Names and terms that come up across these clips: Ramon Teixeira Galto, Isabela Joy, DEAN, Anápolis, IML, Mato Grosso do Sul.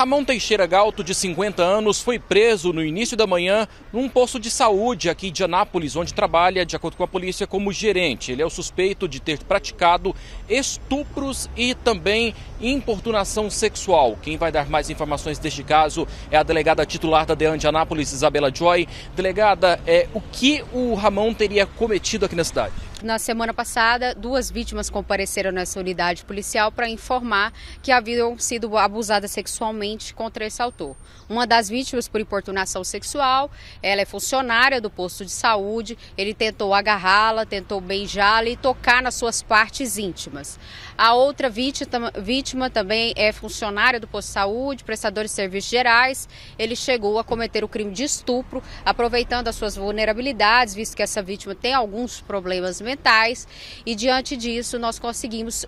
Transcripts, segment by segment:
Ramon Teixeira Galto, de 50 anos, foi preso no início da manhã num posto de saúde aqui de Anápolis, onde trabalha, de acordo com a polícia, como gerente. Ele é o suspeito de ter praticado estupros e também importunação sexual. Quem vai dar mais informações deste caso é a delegada titular da DEAN de Anápolis, Isabela Joy. Delegada, o que o Ramon teria cometido aqui na cidade? Na semana passada, duas vítimas compareceram nessa unidade policial para informar que haviam sido abusadas sexualmente contra esse autor. Uma das vítimas por importunação sexual, ela é funcionária do posto de saúde, ele tentou agarrá-la, tentou beijá-la e tocar nas suas partes íntimas. A outra vítima também é funcionária do posto de saúde, prestador de serviços gerais, ele chegou a cometer o crime de estupro, aproveitando as suas vulnerabilidades, visto que essa vítima tem alguns problemas mentais, e diante disso nós conseguimos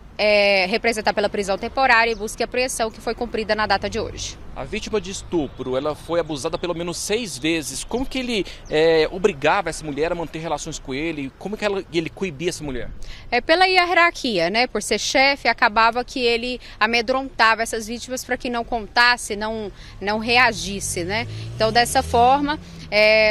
representar pela prisão temporária e busca e apreensão que foi cumprida na data de hoje. A vítima de estupro, ela foi abusada pelo menos 6 vezes. Como que ele obrigava essa mulher a manter relações com ele? Como que ele coibia essa mulher? Pela hierarquia, né? Por ser chefe, acabava que ele amedrontava essas vítimas para que não contasse, não reagisse, né? Então, dessa forma,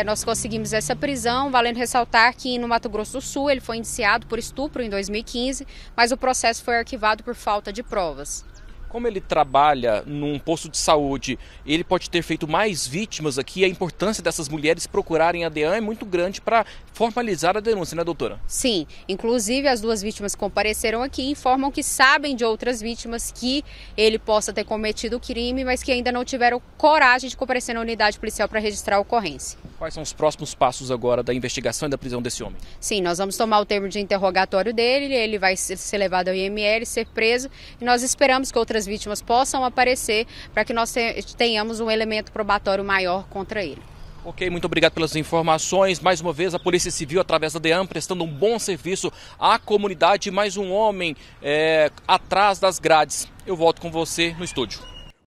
nós conseguimos essa prisão, valendo ressaltar que no Mato Grosso do Sul ele foi indiciado por estupro em 2015, mas o processo foi arquivado por falta de provas. Como ele trabalha num posto de saúde, ele pode ter feito mais vítimas aqui. A importância dessas mulheres procurarem a DEAN é muito grande para formalizar a denúncia, né, doutora? Sim, inclusive as duas vítimas compareceram aqui e informam que sabem de outras vítimas que ele possa ter cometido o crime, mas que ainda não tiveram coragem de comparecer na unidade policial para registrar a ocorrência. Quais são os próximos passos agora da investigação e da prisão desse homem? Sim, nós vamos tomar o termo de interrogatório dele, ele vai ser levado ao IML, ser preso, e nós esperamos que outras vítimas possam aparecer para que nós tenhamos um elemento probatório maior contra ele. Ok, muito obrigado pelas informações. Mais uma vez, a Polícia Civil, através da DEAN, prestando um bom serviço à comunidade. Mais um homem atrás das grades. Eu volto com você no estúdio.